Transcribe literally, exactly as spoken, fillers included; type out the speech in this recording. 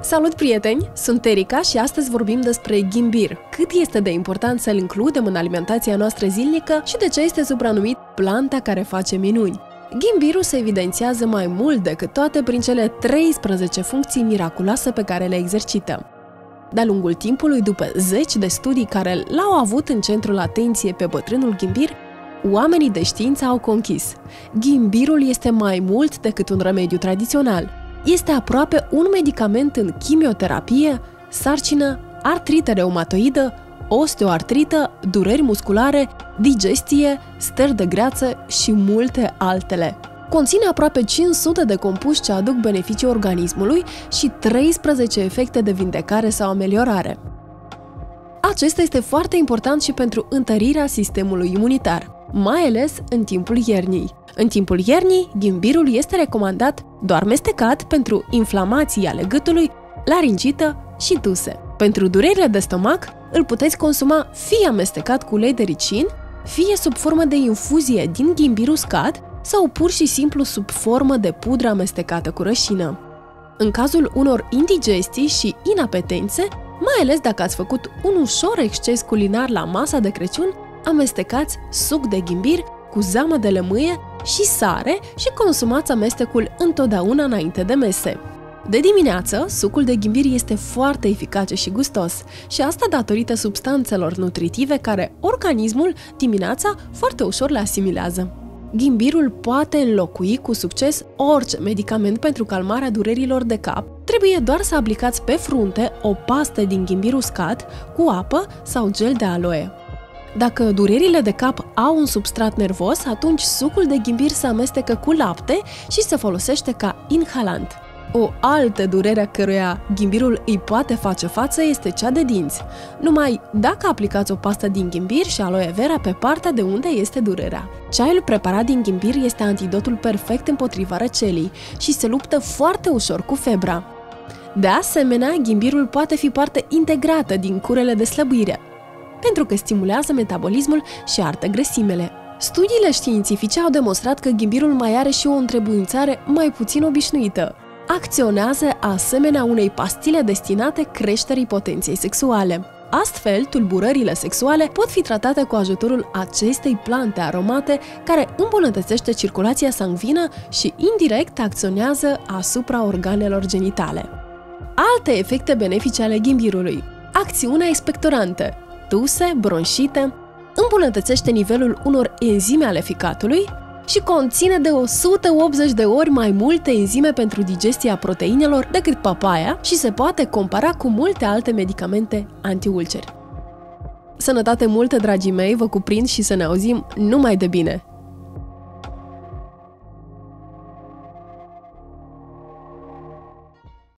Salut, prieteni! Sunt Erica și astăzi vorbim despre ghimbir. Cât este de important să-l includem în alimentația noastră zilnică și de ce este supranumit planta care face minuni. Ghimbirul se evidențiază mai mult decât toate prin cele treisprezece funcții miraculoase pe care le exercită. De-a lungul timpului, după zeci de studii care l-au avut în centrul atenției pe bătrânul ghimbir, oamenii de știință au conchis: ghimbirul este mai mult decât un remediu tradițional. Este aproape un medicament în chimioterapie, sarcină, artrită reumatoidă, osteoartrită, dureri musculare, digestie, stări de greață și multe altele. Conține aproape cinci sute de compuși ce aduc beneficii organismului și treisprezece efecte de vindecare sau ameliorare. Acesta este foarte important și pentru întărirea sistemului imunitar, mai ales în timpul iernii. În timpul iernii, ghimbirul este recomandat doar mestecat pentru inflamații ale gâtului, laringită și duse. Pentru durerile de stomac, îl puteți consuma fie amestecat cu ulei de ricin, fie sub formă de infuzie din ghimbir uscat sau pur și simplu sub formă de pudră amestecată cu rășină. În cazul unor indigestii și inapetențe, mai ales dacă ați făcut un ușor exces culinar la masa de Crăciun, amestecați suc de ghimbir cu zeamă de lămâie și sare și consumați amestecul întotdeauna înainte de mese. De dimineață, sucul de ghimbir este foarte eficace și gustos, și asta datorită substanțelor nutritive care organismul dimineața foarte ușor le asimilează. Ghimbirul poate înlocui cu succes orice medicament pentru calmarea durerilor de cap, trebuie doar să aplicați pe frunte o pastă din ghimbir uscat cu apă sau gel de aloe. Dacă durerile de cap au un substrat nervos, atunci sucul de ghimbir se amestecă cu lapte și se folosește ca inhalant. O altă durere căruia ghimbirul îi poate face față este cea de dinți, numai dacă aplicați o pastă din ghimbir și aloe vera pe partea de unde este durerea. Ceaiul preparat din ghimbir este antidotul perfect împotriva răcelii și se luptă foarte ușor cu febra. De asemenea, ghimbirul poate fi parte integrată din curele de slăbire, pentru că stimulează metabolismul și arde grăsimele. Studiile științifice au demonstrat că ghimbirul mai are și o întrebuințare mai puțin obișnuită. Acționează asemenea unei pastile destinate creșterii potenței sexuale. Astfel, tulburările sexuale pot fi tratate cu ajutorul acestei plante aromate care îmbunătățește circulația sanguină și indirect acționează asupra organelor genitale. Alte efecte benefice ale ghimbirului: acțiunea expectorantă, duse, bronșite, îmbunătățește nivelul unor enzime ale ficatului și conține de o sută optzeci de ori mai multe enzime pentru digestia proteinelor decât papaya și se poate compara cu multe alte medicamente antiulceri. Sănătate multă, dragii mei, vă cuprind și să ne auzim numai de bine!